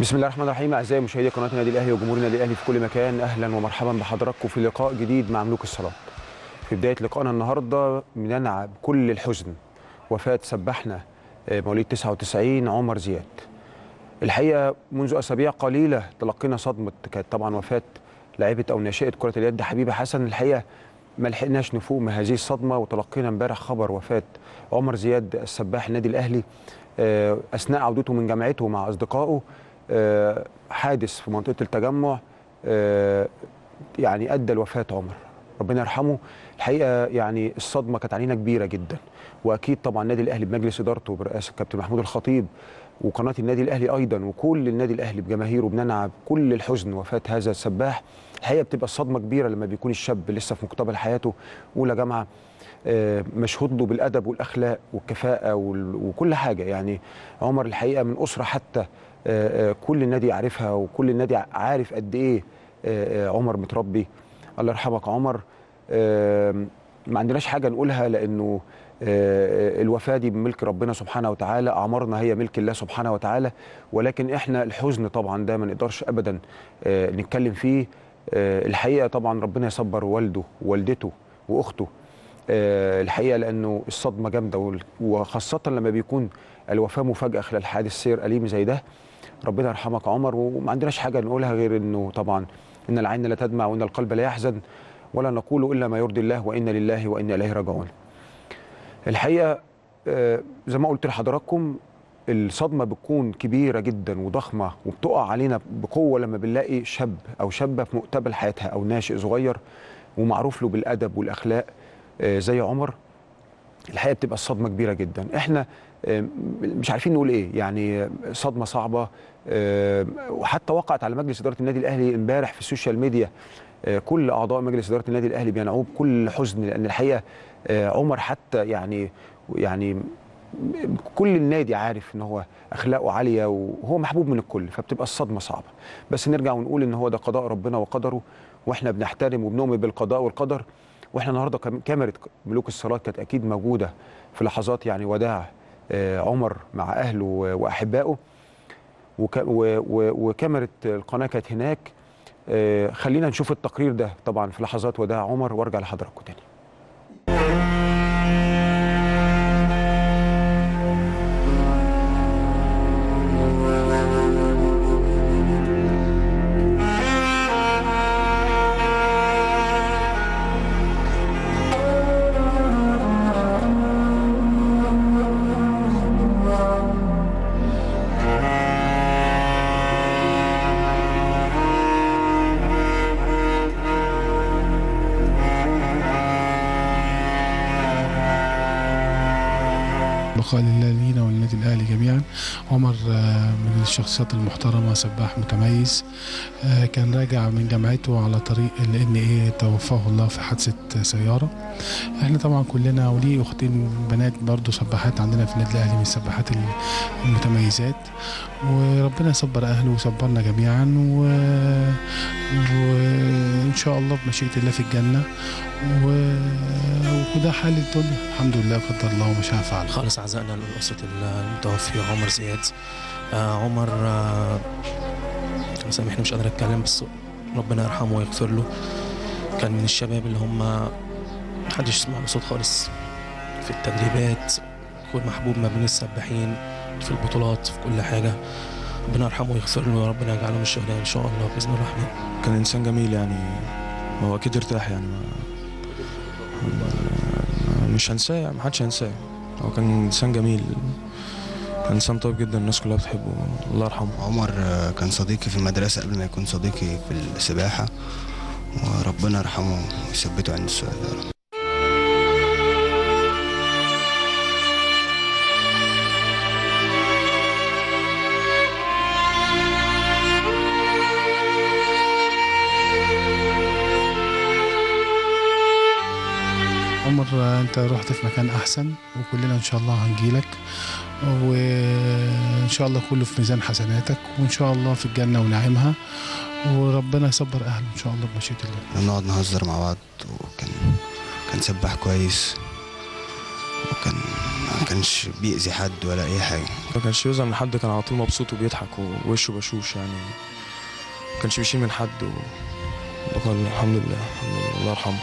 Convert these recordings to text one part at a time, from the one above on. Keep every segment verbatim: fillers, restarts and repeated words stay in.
بسم الله الرحمن الرحيم. اعزائي مشاهدي قناه النادي الاهلي وجمهور النادي الاهلي في كل مكان، اهلا ومرحبا بحضراتكم في لقاء جديد مع ملوك الصالات. في بدايه لقائنا النهارده بننعى بكل الحزن وفاه سباحنا مواليد تسعة وتسعين عمر زياد. الحقيقه منذ اسابيع قليله تلقينا صدمه، كانت طبعا وفاه لاعبه او ناشئه كره اليد حبيبه حسن. الحقيقه ما لحقناش نفوق من هذه الصدمه، وتلقينا امبارح خبر وفاه عمر زياد السباح النادي الاهلي اثناء عودته من جامعته مع اصدقائه. حادث في منطقة التجمع يعني أدى لوفاة عمر، ربنا يرحمه. الحقيقة يعني الصدمة كانت علينا كبيرة جدا، وأكيد طبعا النادي الأهلي بمجلس إدارته برئاسة كابتن محمود الخطيب وقناة النادي الأهلي أيضا وكل النادي الأهلي بجماهيره بننعى بكل الحزن وفاة هذا السباح. الحقيقة بتبقى الصدمة كبيرة لما بيكون الشاب لسه في مقتبل حياته، أولى جامعة، مشهود له بالأدب والأخلاق والكفاءة وكل حاجة. يعني عمر الحقيقة من أسرة حتى كل النادي عارفها، وكل النادي عارف قد ايه عمر متربي. الله يرحمك عمر. ما عندناش حاجه نقولها لانه الوفاه دي بملك ربنا سبحانه وتعالى، اعمارنا هي ملك الله سبحانه وتعالى، ولكن احنا الحزن طبعا ده ما نقدرش ابدا نتكلم فيه. الحقيقه طبعا ربنا يصبر والده ووالدته واخته الحقيقه، لانه الصدمه جامده، وخاصه لما بيكون الوفاه مفاجاه خلال حادث سير اليم زي ده. ربنا يرحمك عمر، وما عندناش حاجه نقولها غير انه طبعا ان العين لا تدمع وان القلب لا يحزن، ولا نقول الا ما يرضي الله وانا لله وانا اليه راجعون. الحقيقه زي ما قلت لحضراتكم الصدمه بتكون كبيره جدا وضخمه، وبتقع علينا بقوه لما بنلاقي شاب او شابه في مقتبل حياتها او ناشئ صغير ومعروف له بالادب والاخلاق زي عمر. الحقيقه بتبقى الصدمه كبيره جدا، احنا مش عارفين نقول ايه، يعني صدمه صعبه. وحتى وقعت على مجلس اداره النادي الاهلي امبارح في السوشيال ميديا، كل اعضاء مجلس اداره النادي الاهلي بينعوه بكل حزن، لان الحقيقه عمر حتى يعني يعني كل النادي عارف ان هو اخلاقه عاليه وهو محبوب من الكل، فبتبقى الصدمه صعبه. بس نرجع ونقول ان هو ده قضاء ربنا وقدره، واحنا بنحترم وبنؤمن بالقضاء والقدر. واحنا النهارده كاميرا ملوك الصالات كانت اكيد موجوده في لحظات يعني وداع عمر مع اهله واحبائه، وكاميرا القناه كانت هناك. خلينا نشوف التقرير ده طبعا في لحظات وداع عمر، وارجع لحضراتكم تاني. بقاء لله لينا والنادي الاهلي جميعا. عمر من الشخصيات المحترمه، سباح متميز، كان راجع من جامعته على طريق لان ايه توفاه الله في حادثه سياره. احنا طبعا كلنا، وليه اختين بنات برضو سباحات عندنا في النادي الاهلي من السباحات المتميزات، وربنا يصبر اهله ويصبرنا جميعا، و... وان شاء الله بمشيئه الله في الجنه، و... وده حال الدنيا الحمد لله، قدر الله وما شاء فعل. خالص عزائنا للأسرة المتوفي عمر زياد. آه عمر آه سامحني مش قادر اتكلم، بس ربنا يرحمه ويغفر له. كان من الشباب اللي هم محدش يسمع له صوت خالص في التدريبات، يكون محبوب ما بين السباحين في البطولات في كل حاجه. ربنا يرحمه ويغفر له، وربنا يجعله من الشهداء ان شاء الله باذن الرحمن. كان انسان جميل يعني، هو اكيد ارتاح يعني، مش هنساه يعني، محدش هينساه. هو كان انسان جميل، كان انسان طيب جدا، الناس كلها بتحبه، الله يرحمه. عمر كان صديقي في المدرسه قبل ما يكون صديقي في السباحه، وربنا يرحمه ويثبته عند السؤال يا رب. عمر انت رحت في مكان احسن، وكلنا ان شاء الله هنجيلك، وان شاء الله كله في ميزان حسناتك، وان شاء الله في الجنه ونعيمها، وربنا يصبر اهله ان شاء الله بمشيئه الله. نقعد نهزر مع بعض، وكان كان سباح كويس، كان ما كانش بيأذي حد ولا اي حاجه، ما كانش يؤذى من حد، كان على طول مبسوط وبيضحك ووشه بشوش يعني، ما كانش بيشيل من حد و... وقال الحمد لله الله يرحمه.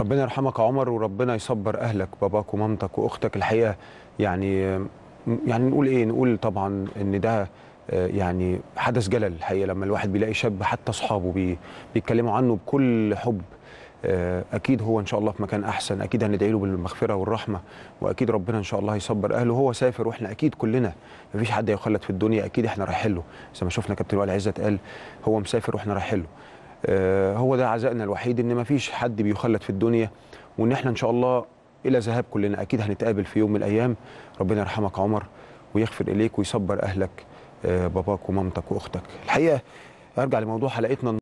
ربنا يرحمك يا عمر، وربنا يصبر اهلك، باباك ومامتك واختك. الحقيقه يعني يعني نقول ايه؟ نقول طبعا ان ده يعني حدث جلل الحقيقه، لما الواحد بيلاقي شاب حتى اصحابه بي بيتكلموا عنه بكل حب. اكيد هو ان شاء الله في مكان احسن، اكيد هندعي له بالمغفره والرحمه، واكيد ربنا ان شاء الله هيصبر اهله. هو سافر واحنا اكيد كلنا مفيش حد هيخلد في الدنيا، اكيد احنا رايحين له زي ما شفنا كابتن وائل عزت قال هو مسافر واحنا رايحين له. هو ده عزائنا الوحيد، ان مفيش حد بيخلد في الدنيا، وان احنا ان شاء الله الى ذهاب كلنا اكيد هنتقابل في يوم من الايام. ربنا يرحمك عمر ويغفر اليك ويصبر اهلك، باباك ومامتك واختك. الحقيقه ارجع لموضوع حلقتنا